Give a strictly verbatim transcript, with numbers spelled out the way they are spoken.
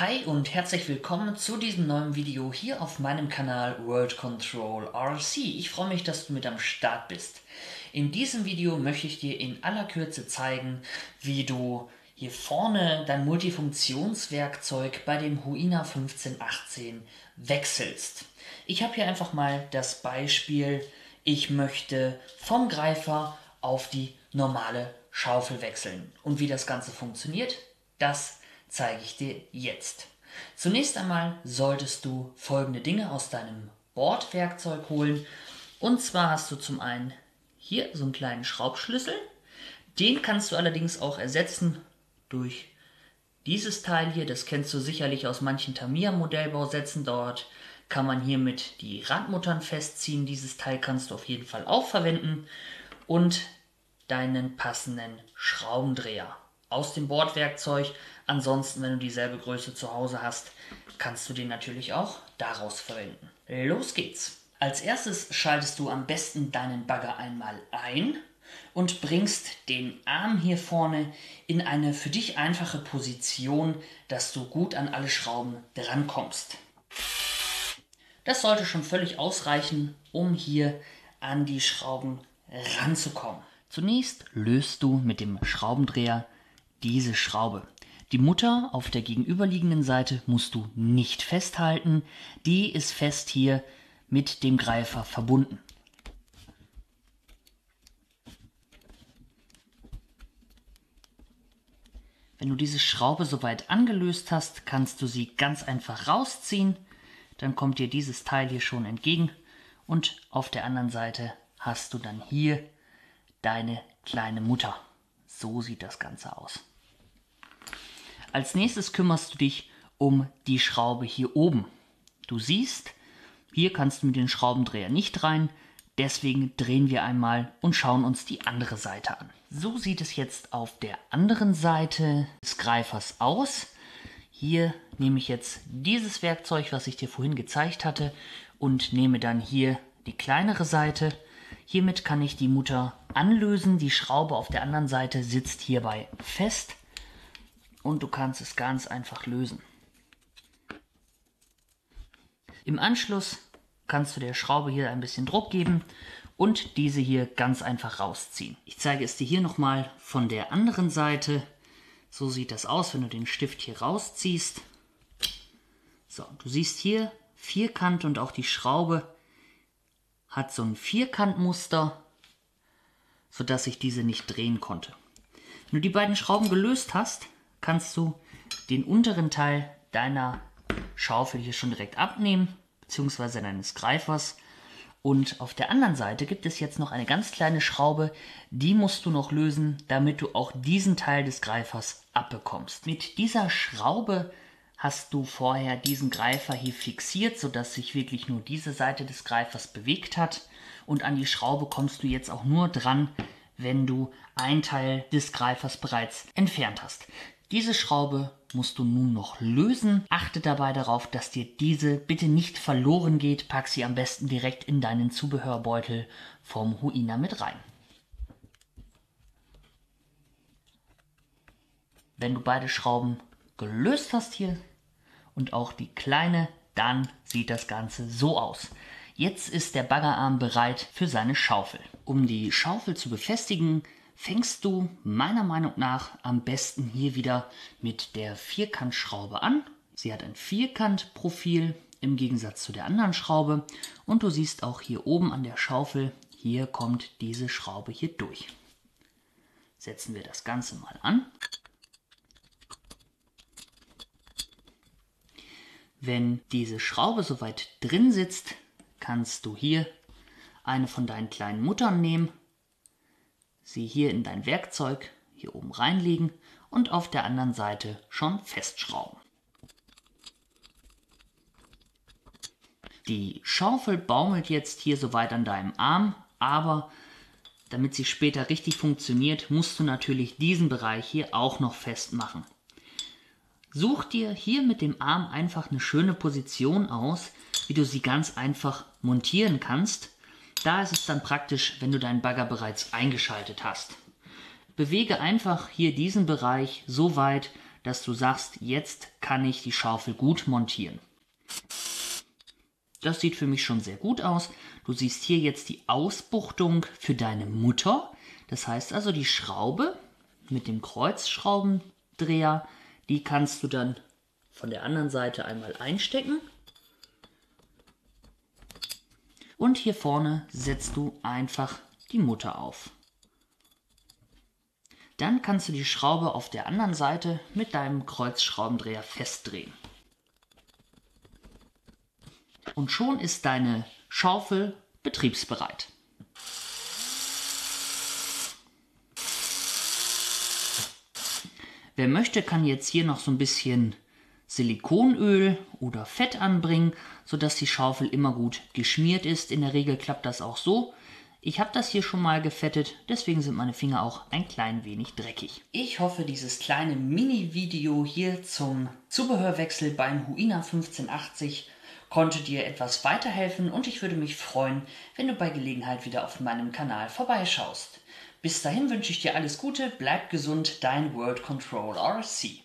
Hi und herzlich willkommen zu diesem neuen Video hier auf meinem Kanal World Control R C. Ich freue mich, dass du mit am Start bist. In diesem Video möchte ich dir in aller Kürze zeigen, wie du hier vorne dein Multifunktionswerkzeug bei dem Huina fünfzehn achtzehn wechselst. Ich habe hier einfach mal das Beispiel, ich möchte vom Greifer auf die normale Schaufel wechseln. Und wie das Ganze funktioniert, das zeige ich dir jetzt. Zunächst einmal solltest du folgende Dinge aus deinem Bordwerkzeug holen. Und zwar hast du zum einen hier so einen kleinen Schraubschlüssel. Den kannst du allerdings auch ersetzen durch dieses Teil hier. Das kennst du sicherlich aus manchen Tamiya Modellbausätzen. Dort kann man hiermit die Radmuttern festziehen. Dieses Teil kannst du auf jeden Fall auch verwenden. Und deinen passenden Schraubendreher aus dem Bordwerkzeug. Ansonsten, wenn du dieselbe Größe zu Hause hast, kannst du den natürlich auch daraus verwenden. Los geht's! Als erstes schaltest du am besten deinen Bagger einmal ein und bringst den Arm hier vorne in eine für dich einfache Position, dass du gut an alle Schrauben drankommst. Das sollte schon völlig ausreichen, um hier an die Schrauben ranzukommen. Zunächst löst du mit dem Schraubendreher diese Schraube. Die Mutter auf der gegenüberliegenden Seite musst du nicht festhalten. Die ist fest hier mit dem Greifer verbunden. Wenn du diese Schraube soweit angelöst hast, kannst du sie ganz einfach rausziehen. Dann kommt dir dieses Teil hier schon entgegen. Und auf der anderen Seite hast du dann hier deine kleine Mutter. So sieht das Ganze aus. Als nächstes kümmerst du dich um die Schraube hier oben. Du siehst, hier kannst du mit dem Schraubendreher nicht rein, deswegen drehen wir einmal und schauen uns die andere Seite an. So sieht es jetzt auf der anderen Seite des Greifers aus. Hier nehme ich jetzt dieses Werkzeug, was ich dir vorhin gezeigt hatte, und nehme dann hier die kleinere Seite. Hiermit kann ich die Mutter anlösen. Die Schraube auf der anderen Seite sitzt hierbei fest. Und du kannst es ganz einfach lösen. Im Anschluss kannst du der Schraube hier ein bisschen Druck geben und diese hier ganz einfach rausziehen. Ich zeige es dir hier nochmal von der anderen Seite. So sieht das aus, wenn du den Stift hier rausziehst. So, du siehst hier Vierkant und auch die Schraube hat so ein Vierkantmuster, sodass ich diese nicht drehen konnte. Wenn du die beiden Schrauben gelöst hast, kannst du den unteren Teil deiner Schaufel hier schon direkt abnehmen, beziehungsweise deines Greifers. Und auf der anderen Seite gibt es jetzt noch eine ganz kleine Schraube, die musst du noch lösen, damit du auch diesen Teil des Greifers abbekommst. Mit dieser Schraube hast du vorher diesen Greifer hier fixiert, sodass sich wirklich nur diese Seite des Greifers bewegt hat. Und an die Schraube kommst du jetzt auch nur dran, wenn du einen Teil des Greifers bereits entfernt hast. Diese Schraube musst du nun noch lösen. Achte dabei darauf, dass dir diese bitte nicht verloren geht. Pack sie am besten direkt in deinen Zubehörbeutel vom Huina mit rein. Wenn du beide Schrauben gelöst hast hier und auch die kleine, dann sieht das Ganze so aus. Jetzt ist der Baggerarm bereit für seine Schaufel. Um die Schaufel zu befestigen, fängst du meiner Meinung nach am besten hier wieder mit der Vierkantschraube an. Sie hat ein Vierkantprofil im Gegensatz zu der anderen Schraube und du siehst auch hier oben an der Schaufel, hier kommt diese Schraube hier durch. Setzen wir das Ganze mal an. Wenn diese Schraube soweit drin sitzt, kannst du hier eine von deinen kleinen Muttern nehmen, sie hier in dein Werkzeug hier oben reinlegen und auf der anderen Seite schon festschrauben. Die Schaufel baumelt jetzt hier soweit an deinem Arm, aber damit sie später richtig funktioniert, musst du natürlich diesen Bereich hier auch noch festmachen. Such dir hier mit dem Arm einfach eine schöne Position aus, wie du sie ganz einfach montieren kannst. Da ist es dann praktisch, wenn du deinen Bagger bereits eingeschaltet hast. Bewege einfach hier diesen Bereich so weit, dass du sagst, jetzt kann ich die Schaufel gut montieren. Das sieht für mich schon sehr gut aus. Du siehst hier jetzt die Ausbuchtung für deine Mutter. Das heißt also, die Schraube mit dem Kreuzschraubendreher, die kannst du dann von der anderen Seite einmal einstecken. Und hier vorne setzt du einfach die Mutter auf. Dann kannst du die Schraube auf der anderen Seite mit deinem Kreuzschraubendreher festdrehen. Und schon ist deine Schaufel betriebsbereit. Wer möchte, kann jetzt hier noch so ein bisschen Silikonöl oder Fett anbringen, sodass die Schaufel immer gut geschmiert ist. In der Regel klappt das auch so. Ich habe das hier schon mal gefettet, deswegen sind meine Finger auch ein klein wenig dreckig. Ich hoffe, dieses kleine Mini-Video hier zum Zubehörwechsel beim Huina fünfzehnhundertachtzig konnte dir etwas weiterhelfen, und ich würde mich freuen, wenn du bei Gelegenheit wieder auf meinem Kanal vorbeischaust. Bis dahin wünsche ich dir alles Gute, bleib gesund, dein World Control R C.